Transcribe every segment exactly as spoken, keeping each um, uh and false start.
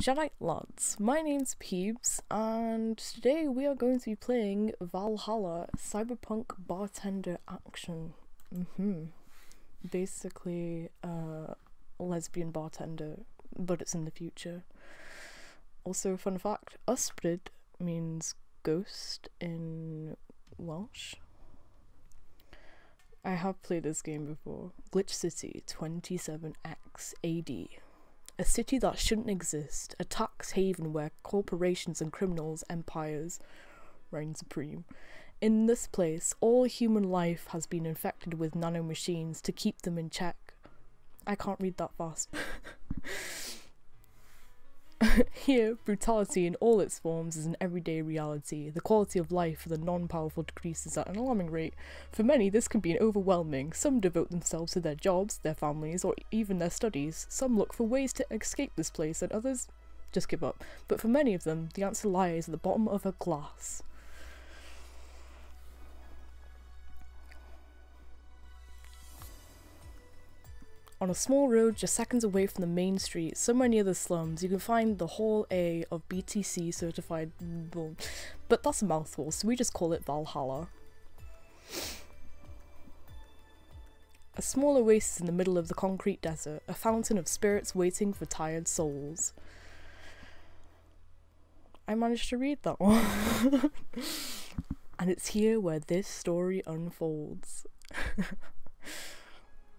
Jedi lads, my name's Pubes, and today we are going to be playing Valhalla Cyberpunk Bartender Action. Mm-hmm. Basically, uh, lesbian bartender, but it's in the future. Also, fun fact, Usprid means ghost in Welsh. I have played this game before. Glitch City twenty-seven x A D. A city that shouldn't exist, a tax haven where corporations and criminals' empires reign supreme. In this place, all human life has been infected with nanomachines to keep them in check. I can't read that fast. Here, brutality in all its forms is an everyday reality. The quality of life for the non-powerful decreases at an alarming rate. For many, this can be overwhelming. Some devote themselves to their jobs, their families, or even their studies. Some look for ways to escape this place, and others just give up. But for many of them, the answer lies at the bottom of a glass. On a small road just seconds away from the main street, somewhere near the slums, you can find the Hall A of B T C certified... But that's a mouthful, so we just call it Valhalla. A small oasis in the middle of the concrete desert, a fountain of spirits waiting for tired souls. I managed to read that one. And it's here where this story unfolds.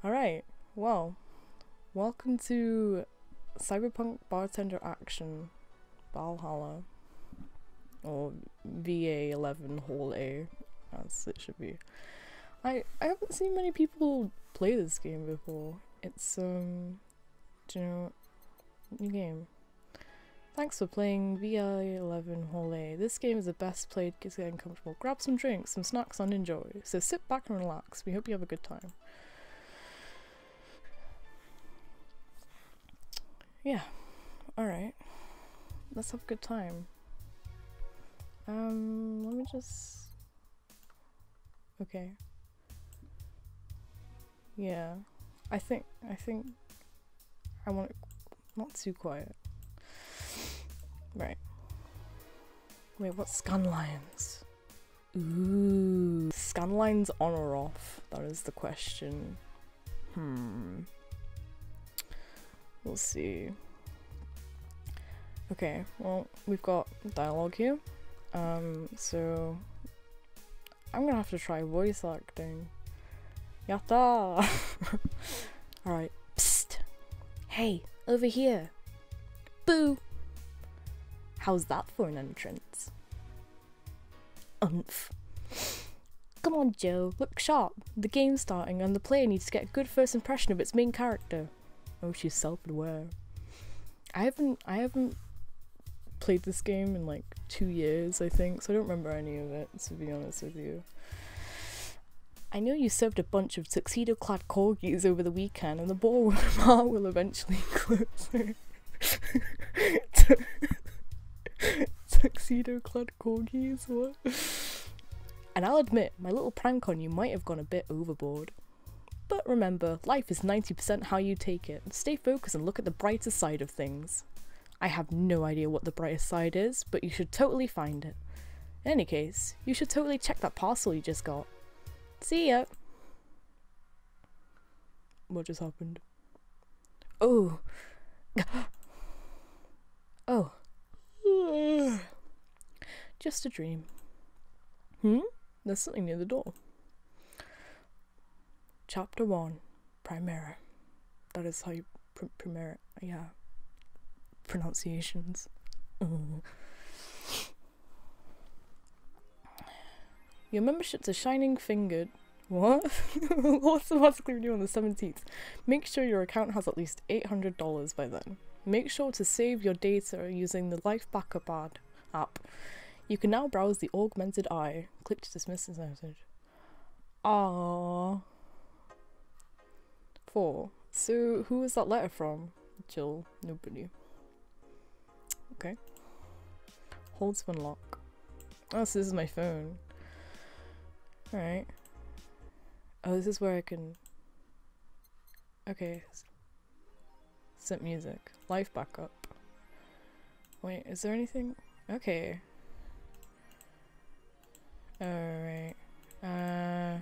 Alright. Well, welcome to Cyberpunk Bartender Action Valhalla, or V A eleven Hall A, as it should be. I, I haven't seen many people play this game before. It's, um, you know, new game. Thanks for playing V A eleven Hall A. This game is the best played, gets getting comfortable. Grab some drinks, some snacks, and enjoy. So sit back and relax. We hope you have a good time. Yeah, alright. Let's have a good time. Um, let me just... Okay. Yeah. I think, I think... I want it not too quiet. Right. Wait, what's scanlines? Ooh. Scanlines on or off? That is the question. Hmm. We'll see. Okay, well, we've got dialogue here, um, so I'm gonna have to try voice acting. Yatta! Alright, psst! Hey, over here! Boo! How's that for an entrance? Umph. Come on, Jill, look sharp! The game's starting and the player needs to get a good first impression of its main character. Oh, she's self-aware. I haven't I haven't played this game in like two years, I think, so I don't remember any of it, to be honest with you. I know you served a bunch of tuxedo-clad corgis over the weekend, and the ball will eventually close. Tuxedo-clad corgis? What? And I'll admit, my little prank on you might have gone a bit overboard. But remember, life is ninety percent how you take it. Stay focused and look at the brighter side of things. I have no idea what the brighter side is, but you should totally find it. In any case, you should totally check that parcel you just got. See ya! What just happened? Oh! Oh. Just a dream. Hmm? There's something near the door. Chapter one, Primera. That is how you pr Primera, yeah. Pronunciations. Mm. Your membership to Shining Fingered. What? What's the last clear due on the seventeenth? Make sure your account has at least eight hundred dollars by then. Make sure to save your data using the Life Backup ad app. You can now browse the Augmented Eye. Click to dismiss this message. Ah. Four. So, who is that letter from? Jill. Nobody. Okay. Hold to unlock. Oh, so this is my phone. Alright. Oh, this is where I can... Okay. Sent music. Live backup. Wait, is there anything? Okay. Alright. Uh...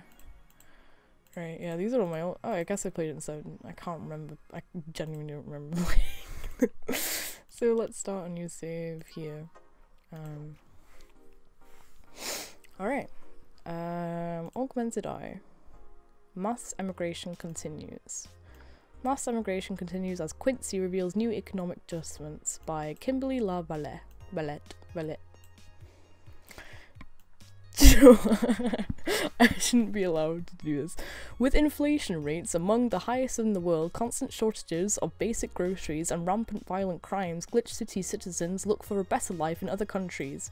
Right, yeah, these are all my old- oh, I guess I played it in seven. I can't remember. I genuinely don't remember playing. So let's start a new save here. Um... Alright. Um, Augmented Eye. Mass emigration continues. Mass emigration continues as Quincy reveals new economic adjustments by Kimberly La Valette. Valette. Valette. I shouldn't be allowed to do this. With inflation rates among the highest in the world, constant shortages of basic groceries, and rampant violent crimes, Glitch City citizens look for a better life in other countries.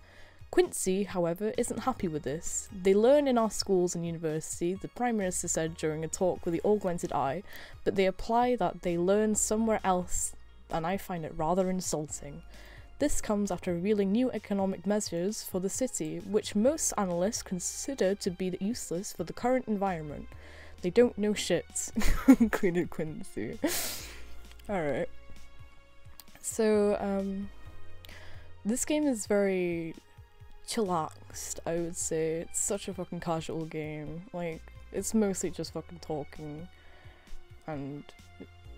Quincy, however, isn't happy with this. They learn in our schools and university, the Prime Minister said during a talk with the Augmented Eye, but they apply that they learn somewhere else, and I find it rather insulting. This comes after revealing new economic measures for the city, which most analysts consider to be useless for the current environment. They don't know shit, included Quincy. Alright. So, um... this game is very... chillaxed, I would say. It's such a fucking casual game. Like, it's mostly just fucking talking and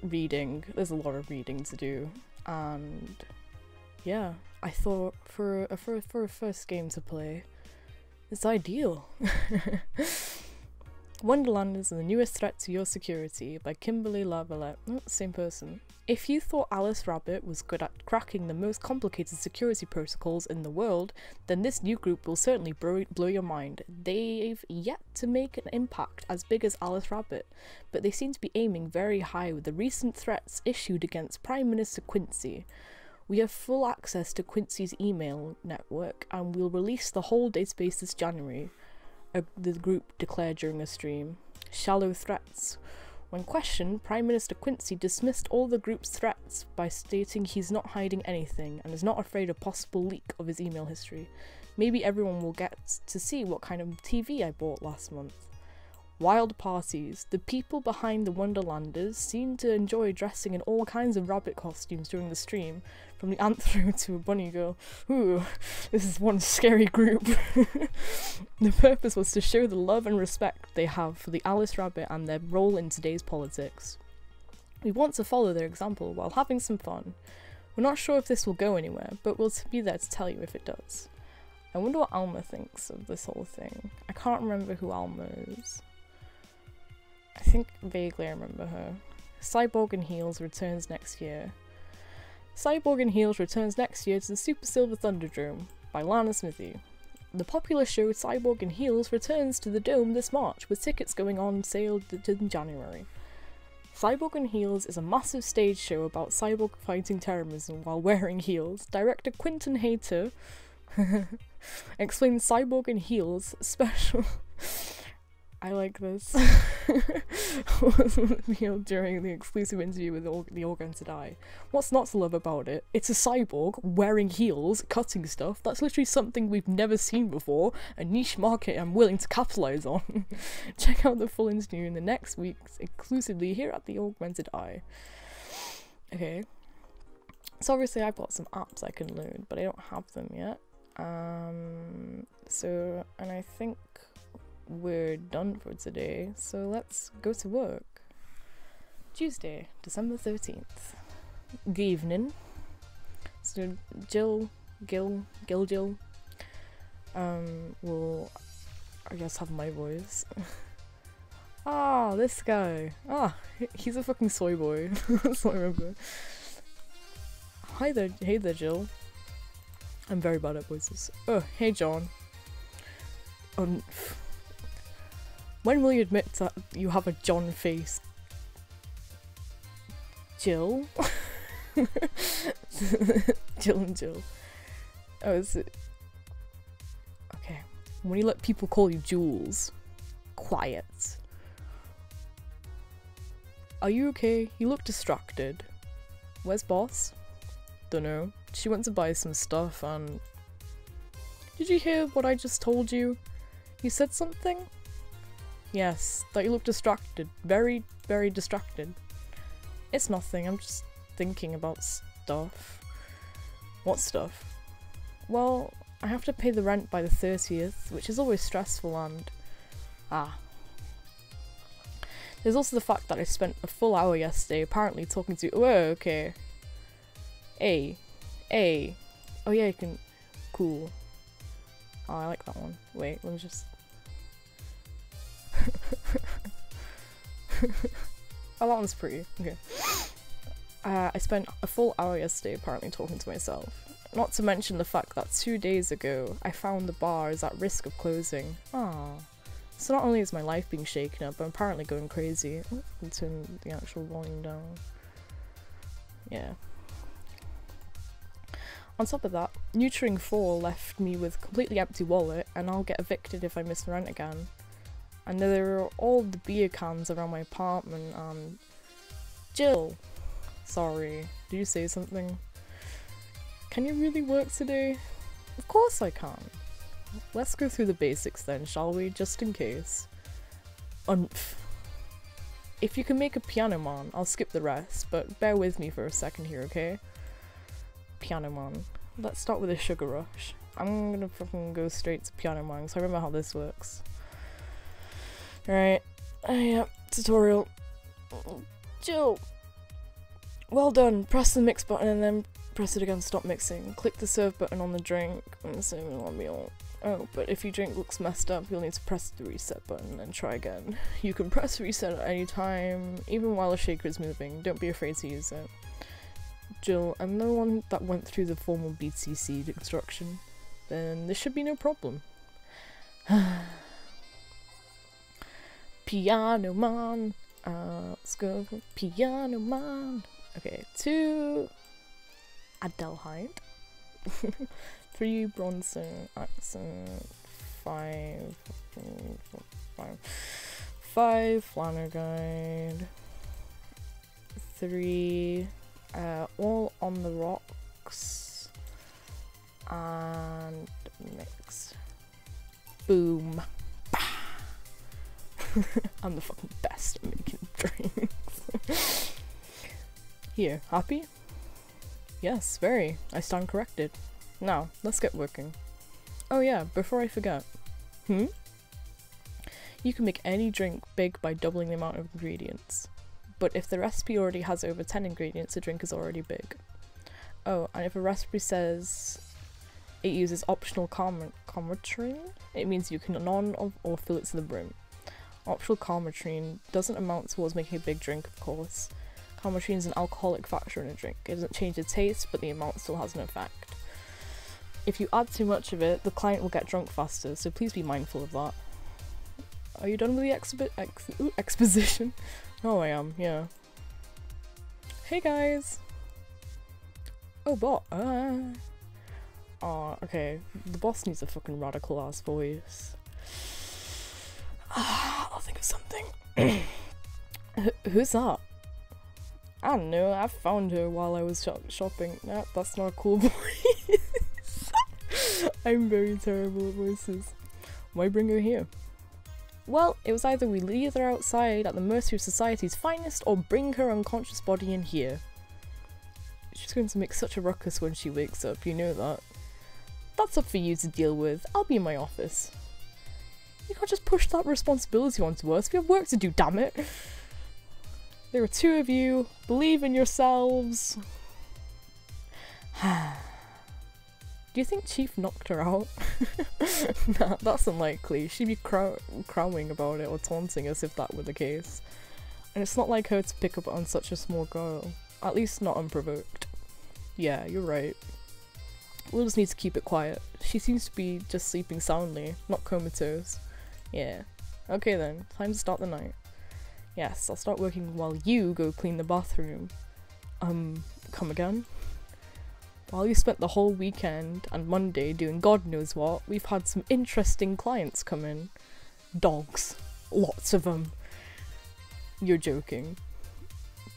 reading. There's a lot of reading to do, and yeah, I thought for a for, for a first game to play, it's ideal. Wonderlanders are the newest threat to your security by Kimberly Lavalette. Oh, same person. If you thought Alice Rabbit was good at cracking the most complicated security protocols in the world, then this new group will certainly blow your mind. They've yet to make an impact as big as Alice Rabbit, but they seem to be aiming very high with the recent threats issued against Prime Minister Quincy. We have full access to Quincy's email network, and we'll release the whole database this January. A, the group declared during a stream. Shallow threats. When questioned, Prime Minister Quincy dismissed all the group's threats by stating he's not hiding anything and is not afraid of possible leak of his email history. Maybe everyone will get to see what kind of T V I bought last month. Wild parties. The people behind the Wonderlanders seem to enjoy dressing in all kinds of rabbit costumes during the stream, from the anthro to a bunny girl. Ooh, this is one scary group. The purpose was to show the love and respect they have for the Alice Rabbit and their role in today's politics. We want to follow their example while having some fun. We're not sure if this will go anywhere, but we'll be there to tell you if it does. I wonder what Alma thinks of this whole thing. I can't remember who Alma is. I think vaguely I remember her. Cyborg in Heels returns next year. Cyborg in Heels returns next year to the Super Silver Thunderdome by Lana Smithy. The popular show Cyborg in Heels returns to the Dome this March, with tickets going on sale in January. Cyborg in Heels is a massive stage show about cyborg fighting terrorism while wearing heels. Director Quentin Hayter explains Cyborg in Heels special. I like this. During the exclusive interview with the, the Augmented Eye. What's not to love about it? It's a cyborg wearing heels, cutting stuff. That's literally something we've never seen before. A niche market I'm willing to capitalise on. Check out the full interview in the next weeks, exclusively here at the Augmented Eye. Okay. So obviously I've got some apps I can load, but I don't have them yet. Um. So, and I think we're done for today, so let's go to work. Tuesday, December thirteenth. Good evening. So Jill, Gil, Gil Jill, um, will, I guess, have my voice. Ah, oh, this guy. Ah, oh, he's a fucking soy boy. That's what I remember. Hi there, hey there, Jill. I'm very bad at voices. Oh, hey, John. Um... When will you admit that you have a John face? Jill? Jill and Jill. Oh, is it? Okay. When you let people call you Jules. Quiet. Are you okay? You look distracted. Where's boss? Dunno. She went to buy some stuff and... Did you hear what I just told you? You said something? Yes, that you look distracted. Very, very distracted. It's nothing, I'm just thinking about stuff. What stuff? Well, I have to pay the rent by the thirtieth, which is always stressful and... ah. There's also the fact that I spent a full hour yesterday apparently talking to- whoa, okay. A. A. Oh yeah, you can- cool. Oh, I like that one. Wait, let me just- oh, that one's pretty. Okay. Uh, I spent a full hour yesterday apparently talking to myself. Not to mention the fact that two days ago, I found the bar is at risk of closing. Aww. So not only is my life being shaken up, I'm apparently going crazy. Oh, I'll turn the actual volume down. Yeah. On top of that, neutering four left me with a completely empty wallet, and I'll get evicted if I miss rent again. And there are all the beer cans around my apartment, and... Jill! Sorry, did you say something? Can you really work today? Of course I can! Let's go through the basics then, shall we? Just in case. Umph. If you can make a piano man, I'll skip the rest, but bear with me for a second here, okay? Piano man. Let's start with a sugar rush. I'm gonna fucking go straight to piano man, because I remember how this works. Alright. Uh, yeah, tutorial. Jill! Well done! Press the mix button and then press it again to stop mixing. Click the serve button on the drink and save it on meal. Oh, but if your drink looks messed up, you'll need to press the reset button and try again. You can press reset at any time, even while the shaker is moving. Don't be afraid to use it. Jill, I'm the one that went through the formal B T C instruction. Then this should be no problem. Piano man! Uh, let's go for piano man! Okay, two... Adelheid. Three Bronson accent. Five... Five... Five Flanagan. Three... Uh, all on the rocks. And... mixed. Boom. I'm the fucking best at making drinks. Here, happy? Yes, very. I stand corrected. Now, let's get working. Oh yeah, before I forget. Hmm? You can make any drink big by doubling the amount of ingredients. But if the recipe already has over ten ingredients, the drink is already big. Oh, and if a recipe says it uses optional carmotrine, it means you can non or fill it to the brim. Optional carmotrine doesn't amount towards making a big drink, of course. Carmotrine is an alcoholic factor in a drink. It doesn't change the taste, but the amount still has an effect. If you add too much of it, the client will get drunk faster, so please be mindful of that. Are you done with the exhibit ex ooh, exposition? Oh, I am, yeah. Hey, guys! Oh, bot. Ah. Oh, okay. The boss needs a fucking radical-ass voice. Ah, I'll think of something. Wh who's that? I don't know, I found her while I was shop shopping. Nah, that's not a cool voice. I'm very terrible at voices. Why bring her here? Well, it was either we leave her outside at the mercy of society's finest or bring her unconscious body in here. She's going to make such a ruckus when she wakes up, you know that. That's up for you to deal with. I'll be in my office. You can't just push that responsibility onto us. We have work to do, damn it. There are two of you. Believe in yourselves. Do you think Chief knocked her out? Nah, that's unlikely. She'd be crow crowing about it or taunting us if that were the case. And it's not like her to pick up on such a small girl. At least not unprovoked. Yeah, you're right. We'll just need to keep it quiet. She seems to be just sleeping soundly, not comatose. Yeah. Okay then, time to start the night. Yes, I'll start working while you go clean the bathroom. Um, come again? While you spent the whole weekend and Monday doing God knows what, we've had some interesting clients come in. Dogs. Lots of them. You're joking.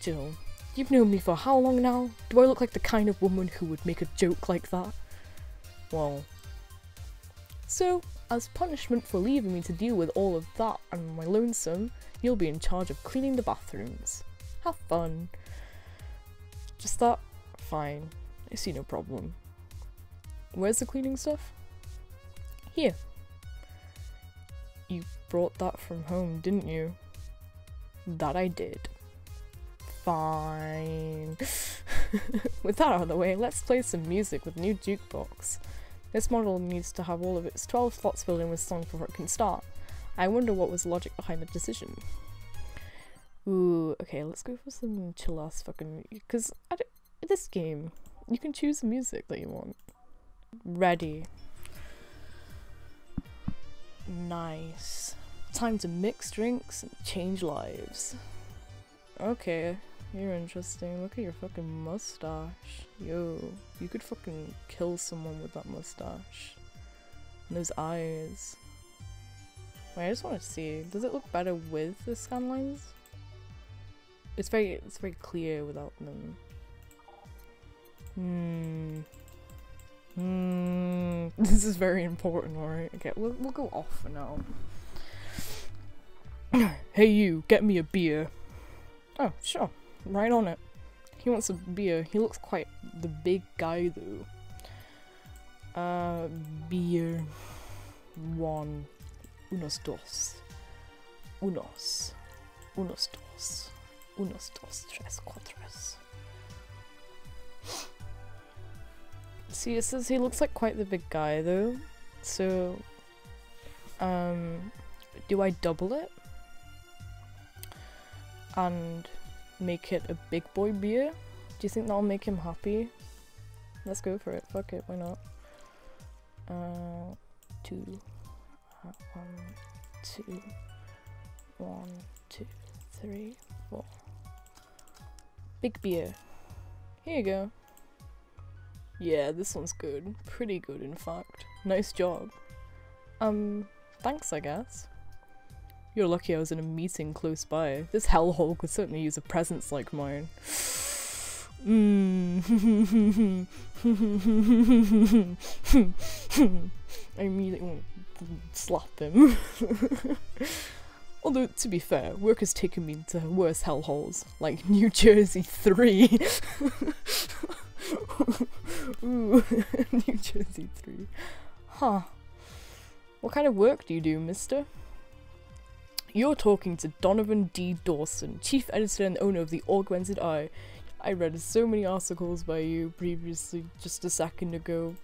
Jill, you've known me for how long now? Do I look like the kind of woman who would make a joke like that? Well. So, as punishment for leaving me to deal with all of that and my lonesome, you'll be in charge of cleaning the bathrooms. Have fun. Just that? Fine. I see no problem. Where's the cleaning stuff? Here. You brought that from home, didn't you? That I did. Fine. With that out of the way, let's play some music with new jukebox. This model needs to have all of its twelve slots filled in with songs before it can start. I wonder what was the logic behind the decision. Ooh, okay, let's go for some chill ass fucking, because I don't, this game, you can choose the music that you want. Ready. Nice. Time to mix drinks and change lives. Okay, you're interesting. Look at your fucking mustache. Yo, you could fucking kill someone with that mustache. And those eyes. Wait, I just want to see. Does it look better with the scan lines? It's very, it's very clear without them. Hmm. Hmm. This is very important, alright? Okay, we'll, we'll go off for now. Hey you, get me a beer. Oh, sure. Right on it. He wants a beer. He looks quite the big guy though. Uh, beer. One. Unos dos. Unos. Unos dos. Unos dos tres cuatros. See, it says he looks like quite the big guy though, so um, do I double it and make it a big boy beer? Do you think that'll make him happy? Let's go for it, fuck it, why not? Uh, two, uh, one, two, one, two, three, four. Big beer. Here you go. Yeah, this one's good. Pretty good, in fact. Nice job. Um, thanks, I guess. You're lucky I was in a meeting close by. This hellhole could certainly use a presence like mine. Mmm. I immediately want to slap him. Although, to be fair, work has taken me to worse hellholes, like New Jersey three. Ooh, New Jersey three. Huh. What kind of work do you do, mister? You're talking to Donovan D. Dawson, chief editor and owner of the Augmented Eye. I read so many articles by you previously just a second ago.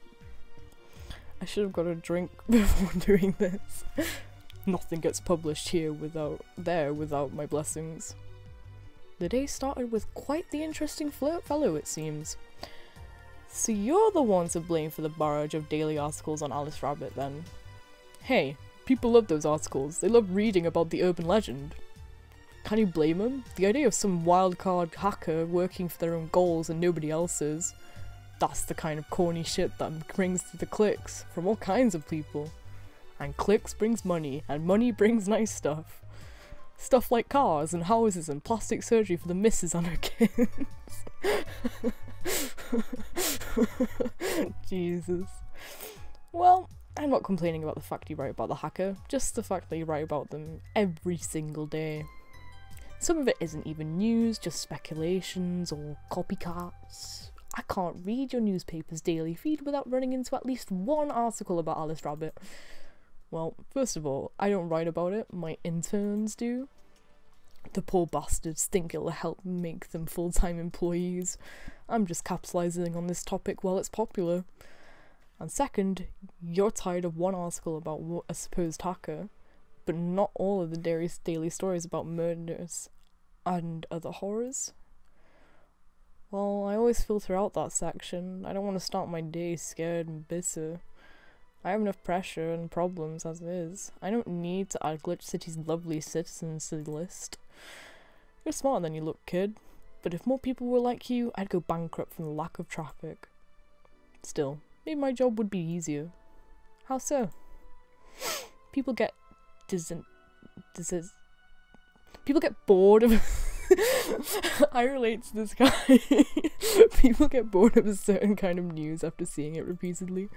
I should have got a drink before doing this. Nothing gets published here without there without my blessings. The day started with quite the interesting flirt fellow, it seems. So you're the one to blame for the barrage of daily articles on Alice Rabbit, then. Hey, people love those articles. They love reading about the urban legend. Can you blame them? The idea of some wildcard hacker working for their own goals and nobody else's. That's the kind of corny shit that brings to the clicks from all kinds of people. And clicks brings money, and money brings nice stuff. Stuff like cars and houses and plastic surgery for the missus and her kids. Jesus. Well, I'm not complaining about the fact you write about the hacker, just the fact that you write about them every single day. Some of it isn't even news, just speculations or copycats. I can't read your newspaper's daily feed without running into at least one article about Alice Rabbit. Well, first of all, I don't write about it, my interns do. The poor bastards think it'll help make them full-time employees. I'm just capitalising on this topic while it's popular. And second, you're tired of one article about a supposed hacker, but not all of the daily stories about murders and other horrors. Well, I always filter out that section. I don't want to start my day scared and bitter. I have enough pressure and problems as it is. I don't need to add Glitch City's lovely citizens to the list. You're smarter than you look, kid. But if more people were like you, I'd go bankrupt from the lack of traffic. Still, maybe my job would be easier. How so? People get disent- dis- People get bored of- I relate to this guy. People get bored of a certain kind of news after seeing it repeatedly.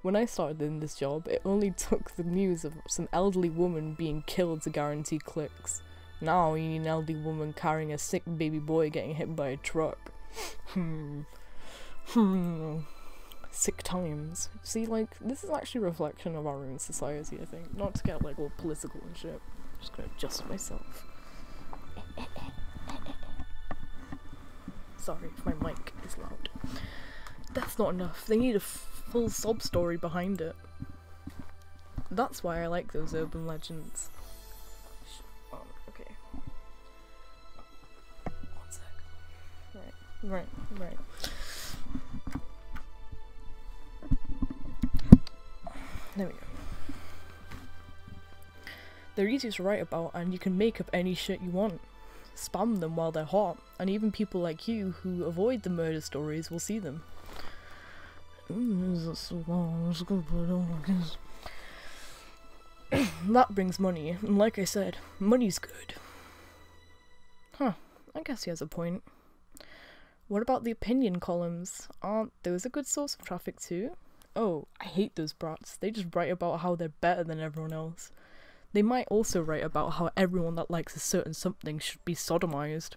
When I started in this job, it only took the news of some elderly woman being killed to guarantee clicks. Now you need an elderly woman carrying a sick baby boy getting hit by a truck. Hmm. Hmm. sick times. See, like, this is actually a reflection of our own society, I think. Not to get, like, all political and shit. I'm just gonna adjust myself. Sorry if my mic is loud. That's not enough. They need a full sob story behind it. That's why I like those urban legends. Um, okay. One sec. Right, right, right. There we go. They're easy to write about, and you can make up any shit you want. Spam them while they're hot, and even people like you who avoid the murder stories will see them. That brings money, and like I said, money's good. Huh, I guess he has a point. What about the opinion columns? Aren't those a good source of traffic too? Oh, I hate those brats. They just write about how they're better than everyone else. They might also write about how everyone that likes a certain something should be sodomized.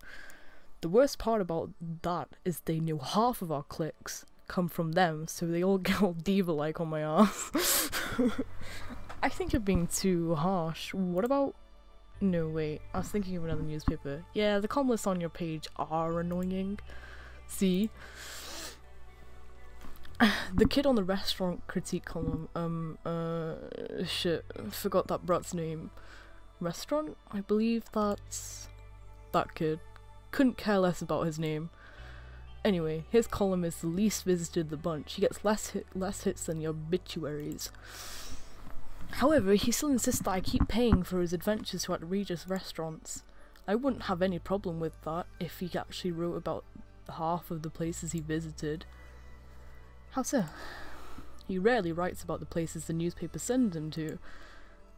The worst part about that is they know half of our clicks come from them, so they all get all diva-like on my ass. I think you're being too harsh. What about... No, wait. I was thinking of another newspaper. Yeah, the columnists on your page are annoying. See? The kid on the restaurant critique column, um, uh, shit, forgot that brat's name. Restaurant? I believe that's... that kid. Couldn't care less about his name. Anyway, his column is the least visited of the bunch. He gets less, hit less hits than your obituaries. However, he still insists that I keep paying for his adventures to outrageous restaurants. I wouldn't have any problem with that if he actually wrote about half of the places he visited. How so? He rarely writes about the places the newspapers send him to.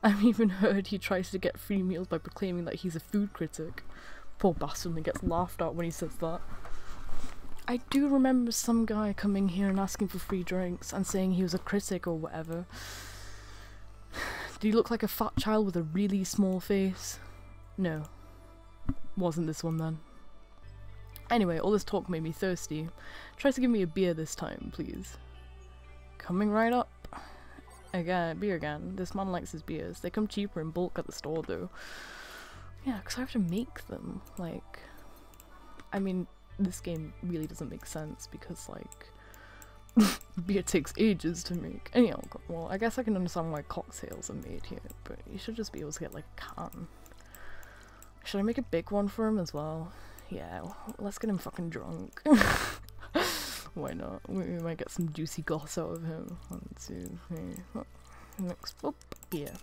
I've even heard he tries to get free meals by proclaiming that he's a food critic. Poor bastard, and gets laughed at when he says that. I do remember some guy coming here and asking for free drinks and saying he was a critic or whatever. Did he look like a fat child with a really small face? No. Wasn't this one then. Anyway, all this talk made me thirsty. Try to give me a beer this time, please. Coming right up. Again, beer again. This man likes his beers. They come cheaper in bulk at the store, though. Yeah, because I have to make them. Like, I mean, this game really doesn't make sense because, like, beer takes ages to make. Any alcohol. Well, I guess I can understand why cocktails are made here, but you should just be able to get, like, a can. Should I make a big one for him as well? Yeah, let's get him fucking drunk. Why not? We might get some juicy goss out of him. One, two, three. Oh, next up, yeah.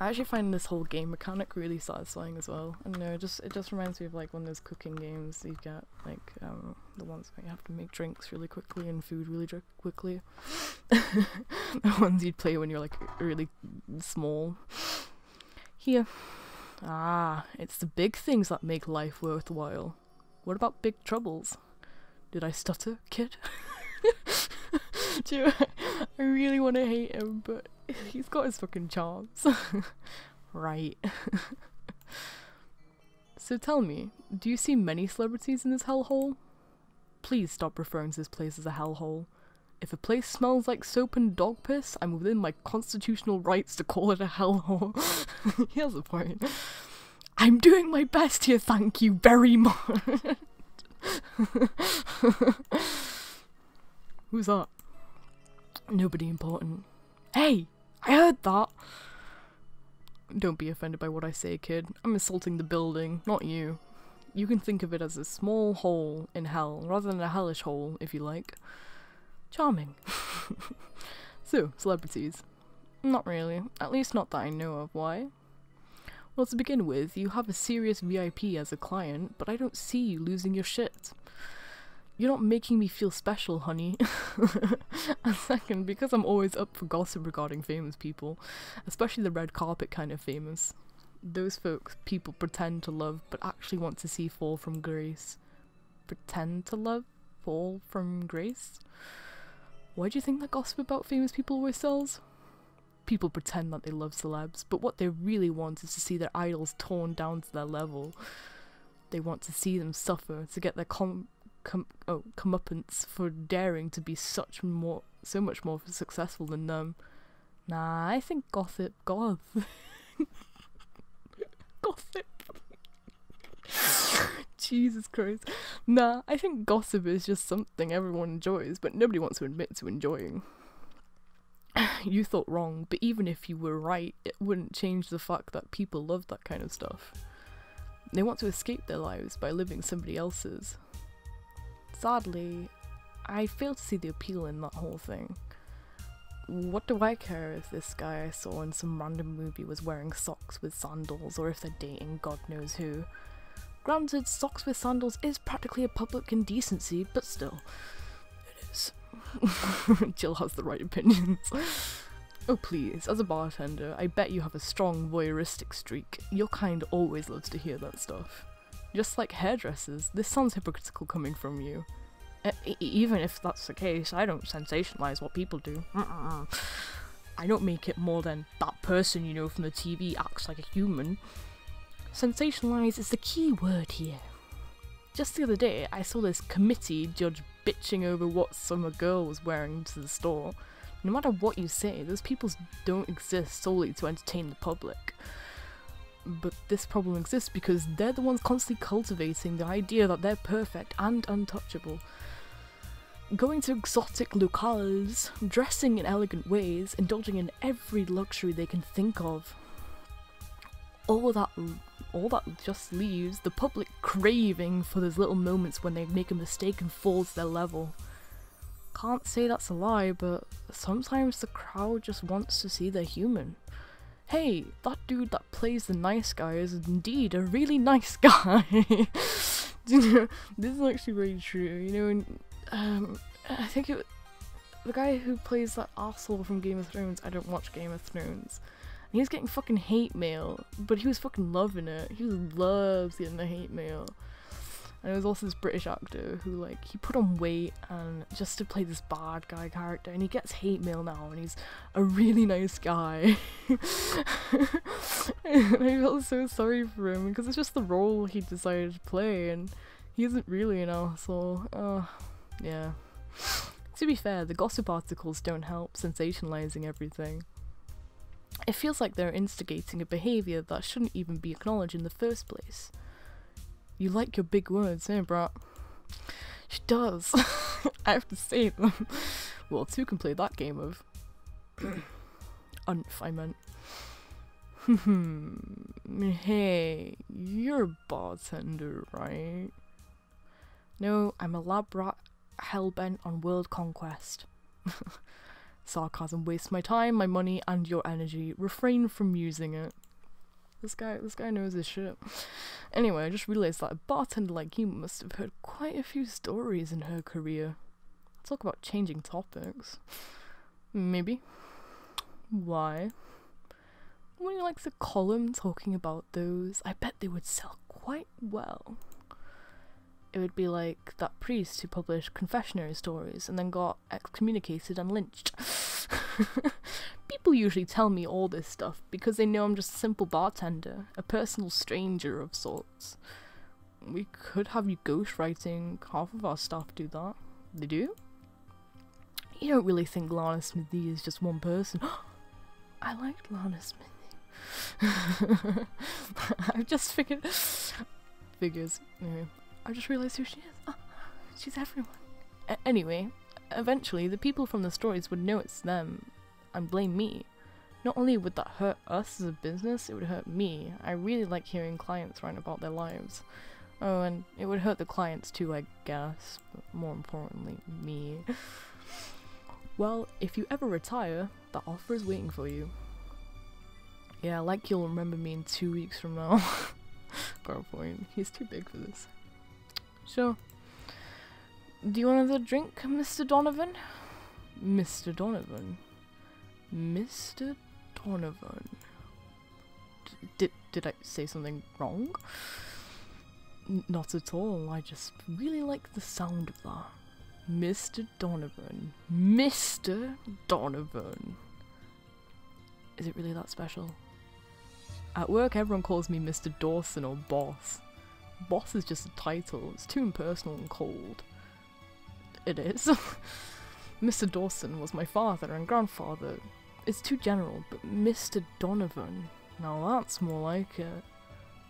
I actually find this whole game mechanic really satisfying as well. I don't know, it just, it just reminds me of like one of those cooking games you get, like um, the ones where you have to make drinks really quickly and food really quickly. The ones you'd play when you're like really small. Here. Ah, it's the big things that make life worthwhile. What about big troubles? Did I stutter, kid? Do you know, I really want to hate him, but he's got his fucking chance. Right. So tell me, do you see many celebrities in this hellhole? Please stop referring to this place as a hellhole. If a place smells like soap and dog piss, I'm within my constitutional rights to call it a hellhole. Here's the point. I'm doing my best here, thank you very much. Who's that? Nobody important. Hey, I heard that. Don't be offended by what I say, kid. I'm insulting the building, not you. You can think of it as a small hole in hell, rather than a hellish hole, if you like. Charming. So, celebrities. Not really. At least not that I know of. Why? Well, to begin with, you have a serious V I P as a client, but I don't see you losing your shit. You're not making me feel special, honey. And second, because I'm always up for gossip regarding famous people, especially the red carpet kind of famous. Those folks people pretend to love, but actually want to see fall from grace. Pretend to love? Fall from grace? Why do you think that gossip about famous people always sells? People pretend that they love celebs, but what they really want is to see their idols torn down to their level. They want to see them suffer, to get their com com oh, comeuppance for daring to be such more so much more successful than them. Nah, I think gossip, goth. Gossip. Jesus Christ. Nah, I think gossip is just something everyone enjoys, but nobody wants to admit to enjoying. You thought wrong, but even if you were right, it wouldn't change the fact that people love that kind of stuff. They want to escape their lives by living somebody else's. Sadly, I fail to see the appeal in that whole thing. What do I care if this guy I saw in some random movie was wearing socks with sandals, or if they're dating God knows who? Granted, socks with sandals is practically a public indecency, but still, it is. Jill has the right opinions. Oh please, as a bartender, I bet you have a strong voyeuristic streak. Your kind always loves to hear that stuff. Just like hairdressers, this sounds hypocritical coming from you. Uh, e even if that's the case, I don't sensationalize what people do. Uh-uh. I don't make it more than that person you know from the T V acts like a human. Sensationalize is the key word here. Just the other day, I saw this committee judge bitching over what some girl was wearing to the store. No matter what you say, those people don't exist solely to entertain the public. But this problem exists because they're the ones constantly cultivating the idea that they're perfect and untouchable. Going to exotic locales, dressing in elegant ways, indulging in every luxury they can think of. All that, all that just leaves the public craving for those little moments when they make a mistake and fall to their level. Can't say that's a lie, but sometimes the crowd just wants to see they're human. Hey, that dude that plays the nice guy is indeed a really nice guy. This is actually very true, you know, and, um, I think it, the guy who plays that asshole from Game of Thrones, I don't watch Game of Thrones, and he was getting fucking hate mail, but he was fucking loving it. He loves getting the hate mail. And it was also this British actor who, like, he put on weight and just to play this bad guy character, and he gets hate mail now, and he's a really nice guy. And I felt so sorry for him because it's just the role he decided to play, and he isn't really an asshole. Oh, yeah. To be fair, the gossip articles don't help sensationalizing everything. It feels like they're instigating a behavior that shouldn't even be acknowledged in the first place. You like your big words, eh, brat? She does. I have to say them. Well, two can play that game of... Unf, I meant. Hey, you're a bartender, right? No, I'm a lab rat hellbent on world conquest. Sarcasm wastes my time, my money, and your energy. Refrain from using it. This guy, this guy knows his shit. Anyway, I just realised that a bartender like you must have heard quite a few stories in her career. Talk about changing topics. Maybe. Why? Wouldn't you like the column talking about those? I bet they would sell quite well. It would be like that priest who published confessionary stories and then got excommunicated and lynched. People usually tell me all this stuff because they know I'm just a simple bartender, a personal stranger of sorts. We could have you ghostwriting. Half of our staff do that. They do? You don't really think Lana Smithy is just one person. I liked Lana Smithy. I've just figured... Figures. Anyway, I just realised who she is. Oh, she's everyone. A anyway, eventually the people from the stories would know it's them. And blame me. Not only would that hurt us as a business, it would hurt me. I really like hearing clients write about their lives. Oh, and it would hurt the clients too, I guess, but more importantly, me. Well, if you ever retire, that offer is waiting for you. Yeah, like you'll remember me in two weeks from now. PowerPoint, he's too big for this. Sure. Do you want another drink, Mister Donovan? Mister Donovan? Mister Donovan. D did, did I say something wrong? N not at all, I just really like the sound of that. Mister Donovan. Mister Donovan. Is it really that special? At work, everyone calls me Mister Dawson or Boss. Boss is just a title, it's too impersonal and cold. it is. Mister Dawson was my father and grandfather. It's too general, but Mister Donovan, now that's more like it.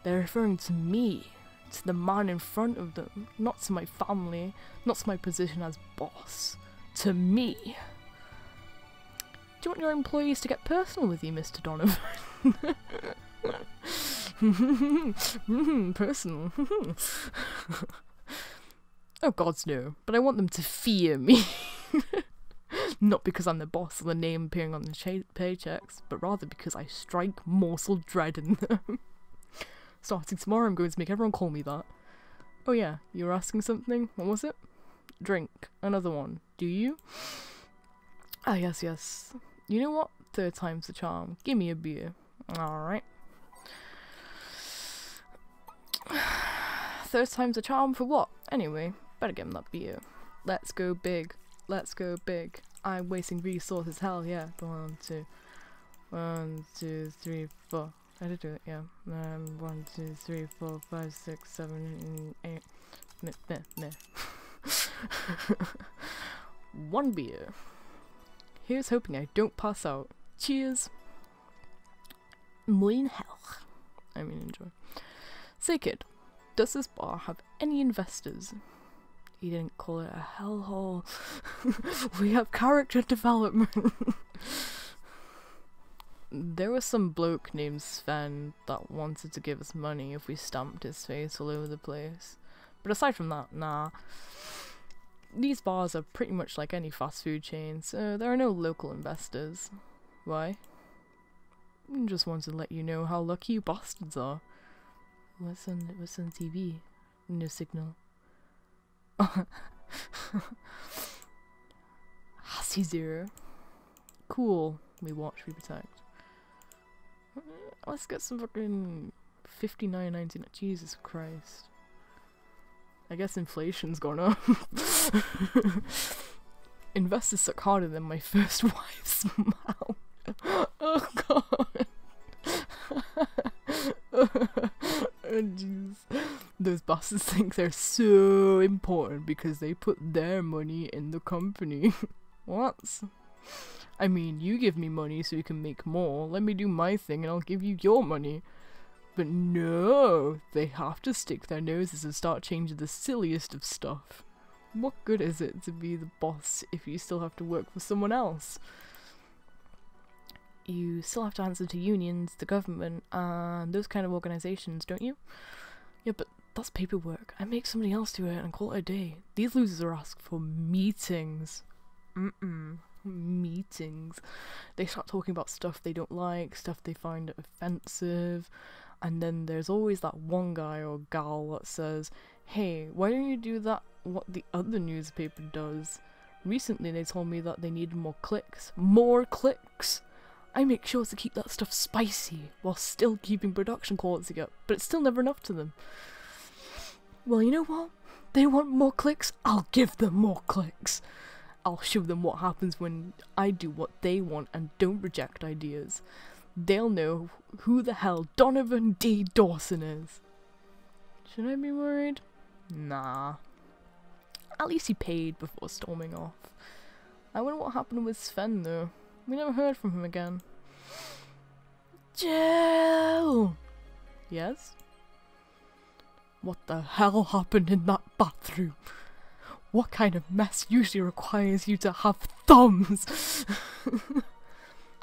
They're referring to me, to the man in front of them, not to my family, not to my position as boss. To me. Do you want your employees to get personal with you, Mister Donovan? Personal. Oh gods no, but I want them to fear me. Not because I'm the boss or the name appearing on the paychecks, but rather because I strike morsel dread in them. Starting tomorrow I'm going to make everyone call me that. Oh yeah, you were asking something? What was it? Drink. Another one. Do you? Ah yes, yes. You know what? Third time's the charm. Give me a beer. Alright. Third time's a charm for what? Anyway, better give him that beer. Let's go big. Let's go big. I'm wasting resources, hell yeah. One, two. One, two, three, four. I did do it, yeah. Um, one, two, three, four, five, six, seven, eight. Meh, meh, meh. One beer. Here's hoping I don't pass out. Cheers. Moin health. I mean, enjoy. Say, kid, does this bar have any investors? He didn't call it a hellhole. We have character development. There was some bloke named Sven that wanted to give us money if we stamped his face all over the place. But aside from that, nah. These bars are pretty much like any fast food chain, so there are no local investors. Why? Just wanted to let you know how lucky you bastards are. What's on, what's on T V? No signal. Hassie Zero. Cool. We watch, we protect. Let's get some fucking fifty-nine ninety-nine. Jesus Christ. I guess inflation's gone up. Investors suck harder than my first wife's mouth. Oh god. Oh, jeez. Those bosses think they're so important because they put their money in the company. What? I mean, you give me money so you can make more, let me do my thing and I'll give you your money. But no, they have to stick their noses and start changing the silliest of stuff. What good is it to be the boss if you still have to work for someone else? You still have to answer to unions, the government, and those kind of organizations, don't you? Yeah, but that's paperwork. I make somebody else do it and call it a day. These losers are asked for meetings. Mm-mm. Meetings. They start talking about stuff they don't like, stuff they find offensive, and then there's always that one guy or gal that says, hey, why don't you do that what the other newspaper does? Recently they told me that they needed more clicks. More clicks! I make sure to keep that stuff spicy while still keeping production quality up, but it's still never enough to them. Well, you know what? They want more clicks? I'll give them more clicks. I'll show them what happens when I do what they want and don't reject ideas. They'll know who the hell Donovan D. Dawson is. Should I be worried? Nah. At least he paid before storming off. I wonder what happened with Sven though. We never heard from him again. Jill! Yes? What the hell happened in that bathroom? What kind of mess usually requires you to have thumbs?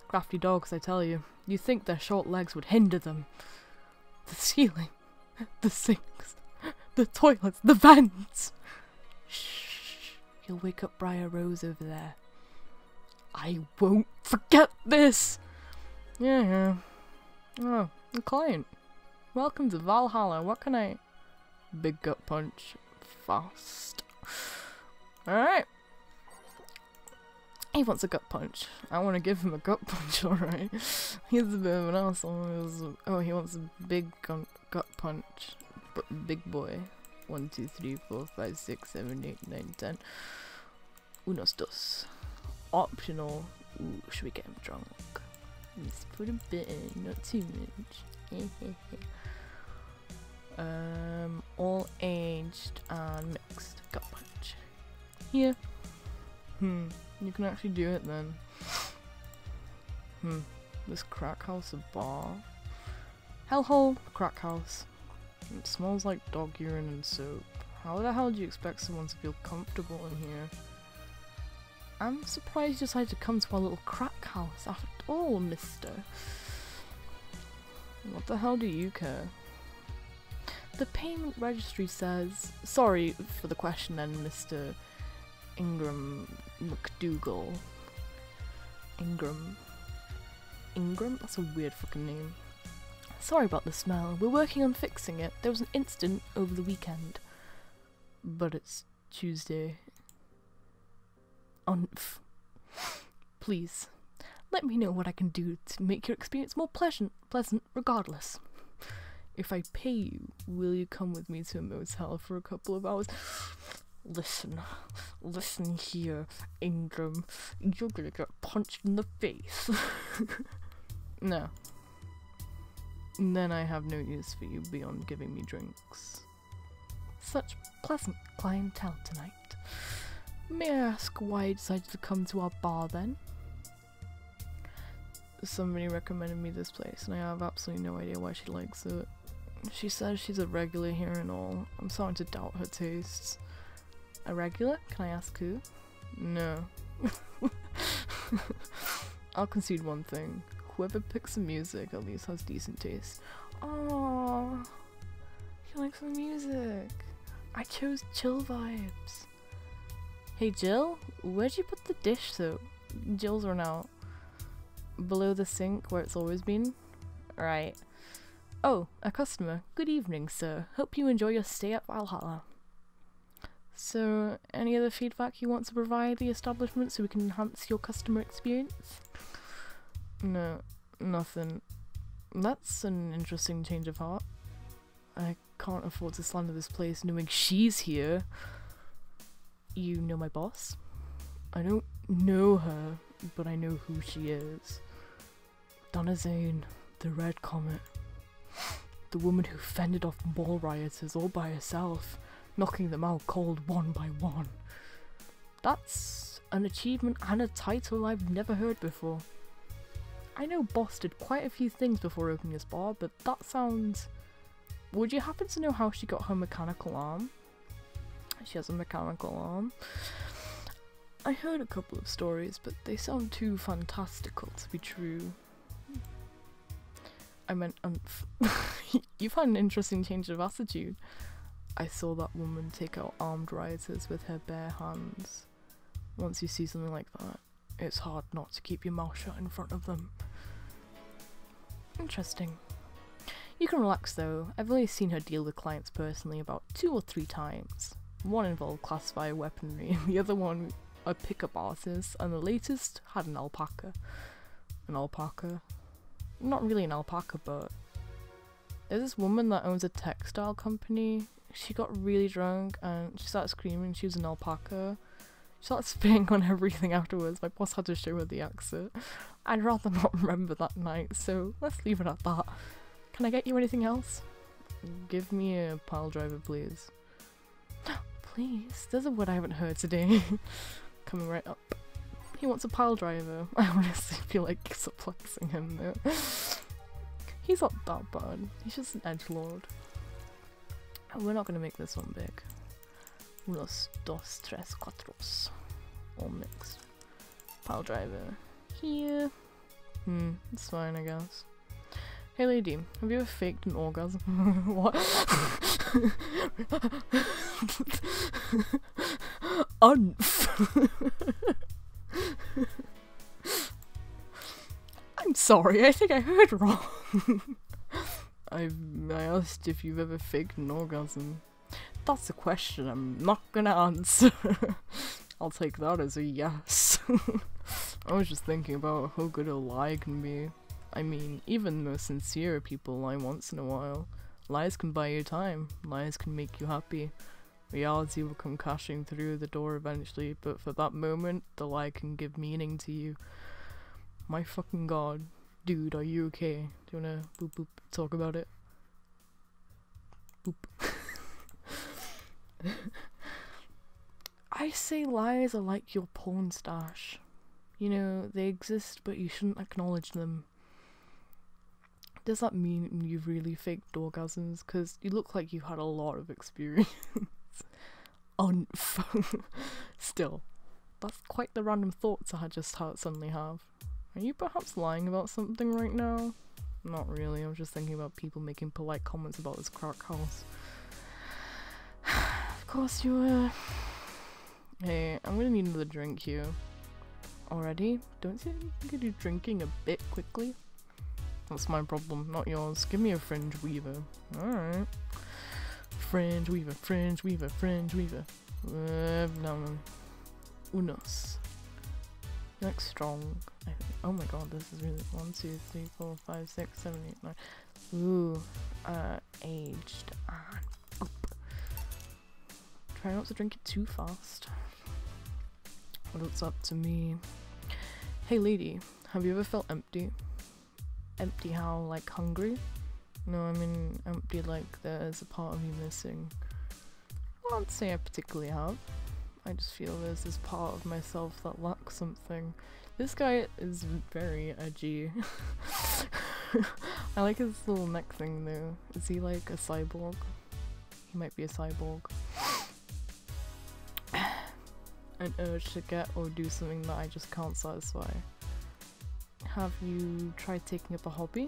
Crafty dogs, I tell you. You'd think their short legs would hinder them. The ceiling, the sinks, the toilets, the vents. Shh, you'll wake up Briar Rose over there. I won't forget this! Yeah, yeah. Oh, a client. Welcome to Valhalla, what can I... Big gut punch. Fast. Alright. He wants a gut punch. I want to give him a gut punch, alright. He's a bit of an asshole. Oh, he wants a big gun gut punch. But big boy. One, two, three, four, five, six, seven, eight, nine, ten. Unos dos. Optional. Ooh, should we get him drunk? Let's put a bit in, not too much. um, all aged and mixed. Gut punch. here. Hmm, you can actually do it then. Hmm, this crack house a bar? Hellhole, crack house. It smells like dog urine and soap. How the hell do you expect someone to feel comfortable in here? I'm surprised you decided to come to our little crack house after all, mister. What the hell do you care? The payment registry says... Sorry for the question then, Mister Ingram MacDougall. Ingram. Ingram? That's a weird fucking name. Sorry about the smell. We're working on fixing it. There was an incident over the weekend. But it's Tuesday. On, please, let me know what I can do to make your experience more pleasant, pleasant regardless. If I pay you, will you come with me to a motel for a couple of hours? Listen, listen here, Ingram, you're gonna get punched in the face. No. And then I have no use for you beyond giving me drinks. Such pleasant clientele tonight. May I ask why you decided to come to our bar then? Somebody recommended me this place and I have absolutely no idea why she likes it. She says she's a regular here and all. I'm starting to doubt her tastes. A regular? Can I ask who? No. I'll concede one thing. Whoever picks the music at least has decent taste. Aww. She likes the music. I chose chill vibes. Hey Jill, where'd you put the dish soap? Jill's run out. Below the sink where it's always been? Right. Oh, a customer. Good evening, sir. Hope you enjoy your stay at Valhalla. So, any other feedback you want to provide the establishment so we can enhance your customer experience? No, nothing. That's an interesting change of heart. I can't afford to slander this place knowing she's here. You know my boss? I don't know her, but I know who she is. Dana Zane, the Red Comet. The woman who fended off mall rioters all by herself, knocking them out cold one by one. That's an achievement and a title I've never heard before. I know Boss did quite a few things before opening his bar, but that sounds... Would you happen to know how she got her mechanical arm? She has a mechanical arm. I heard a couple of stories, but they sound too fantastical to be true. I meant umph. You've had an interesting change of attitude. I saw that woman take out armed rioters with her bare hands. Once you see something like that, it's hard not to keep your mouth shut in front of them. Interesting. You can relax though. I've only seen her deal with clients personally about two or three times. One involved classified weaponry, and the other one a pickup artist, and the latest had an alpaca. An alpaca? Not really an alpaca, but... There's this woman that owns a textile company. She got really drunk and she started screaming she was an alpaca. She started spitting on everything afterwards. My boss had to show her the accent. I'd rather not remember that night, so let's leave it at that. Can I get you anything else? Give me a pile driver, please. Please, there's a word I haven't heard today. Coming right up. He wants a pile driver. I honestly feel like suplexing him though. He's not that bad. He's just an edgelord. And we're not gonna make this one big. Unos, dos, tres, cuatros. All mixed. Pile driver. Here. Hmm, it's fine, I guess. Hey lady, have you ever faked an orgasm? What? I'm sorry, I think I heard wrong. I I asked if you've ever faked an orgasm. That's a question I'm not gonna answer. I'll take that as a yes. I was just thinking about how good a lie can be. I mean, even the most sincere people lie once in a while. Lies can buy you time. Lies can make you happy. Reality will come crashing through the door eventually, but for that moment, the lie can give meaning to you. My fucking god. Dude, are you okay? Do you wanna boop boop talk about it? Boop. I say lies are like your porn stash. You know, they exist, but you shouldn't acknowledge them. Does that mean you really faked orgasms? Because you look like you had a lot of experience. On phone. Still, that's quite the random thoughts I just suddenly have. Are you perhaps lying about something right now? Not really, I was just thinking about people making polite comments about this crack house. Of course you were. Hey, I'm gonna need another drink here. Already? Don't you think you do drinking a bit quickly? That's my problem, not yours. Give me a fringe weaver. Alright. Fringe weaver, fringe weaver, fringe weaver. Uno. Unos. Next strong. I think. Oh my god, this is really. one, two, three, four, five, six, seven, eight, nine. Ooh. Uh, aged. And up. Try not to drink it too fast. Well, it's up to me. Hey lady, have you ever felt empty? Empty how? Like hungry? No, I mean empty like there's a part of you missing. I can't say I particularly have. I just feel there's this part of myself that lacks something. This guy is very edgy. I like his little neck thing though. Is he like a cyborg? He might be a cyborg. An urge to get or do something that I just can't satisfy. Have you tried taking up a hobby?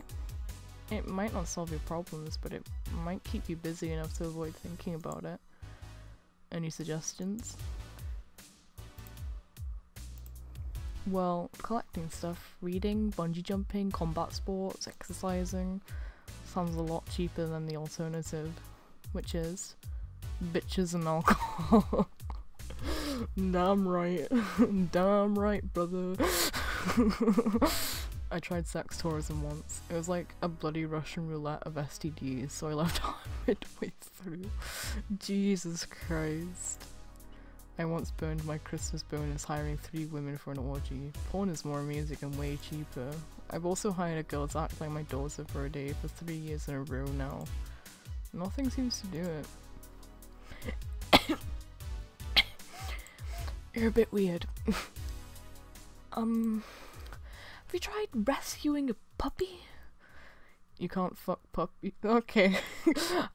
It might not solve your problems, but it might keep you busy enough to avoid thinking about it. Any suggestions? Well, collecting stuff, reading, bungee jumping, combat sports, exercising. Sounds a lot cheaper than the alternative, which is bitches and alcohol. Damn right. Damn right, brother. I tried sex tourism once. It was like a bloody Russian roulette of S T Ds, so I left on midway through. Jesus Christ. I once burned my Christmas bonus hiring three women for an orgy. Porn is more amusing and way cheaper. I've also hired a girl to act like my daughter for a day for three years in a row now. Nothing seems to do it. You're a bit weird. um... Have you tried rescuing a puppy? You can't fuck puppy. Okay.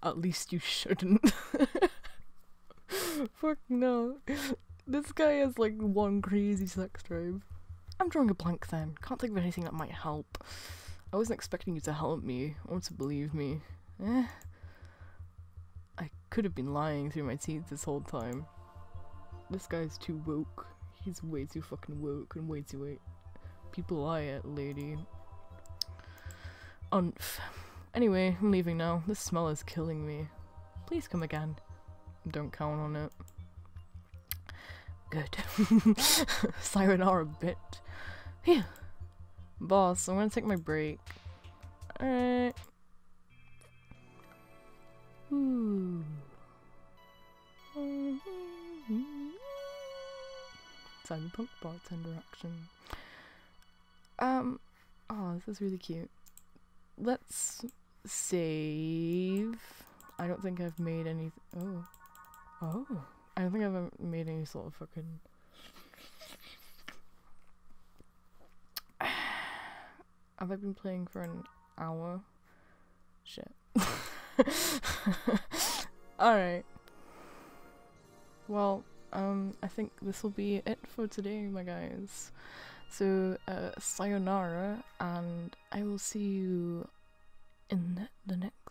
At least you shouldn't. Fuck no. This guy has like one crazy sex drive. I'm drawing a blank then. Can't think of anything that might help. I wasn't expecting you to help me or to believe me. Eh? I could have been lying through my teeth this whole time. This guy's too woke. He's way too fucking woke and way too late. People lie at lady. Umph. Anyway, I'm leaving now. This smell is killing me. Please come again. Don't count on it. Good. Sayonara, bit. Phew. Boss, I'm gonna take my break. Alright. Ooh. Cyberpunk bartender action. Um, oh, this is really cute. Let's save. I don't think I've made any- oh. Oh. I don't think I've made any sort of fucking- Have I been playing for an hour? Shit. Alright. Well, um, I think this will be it for today, my guys. So, uh, sayonara, and I will see you in the next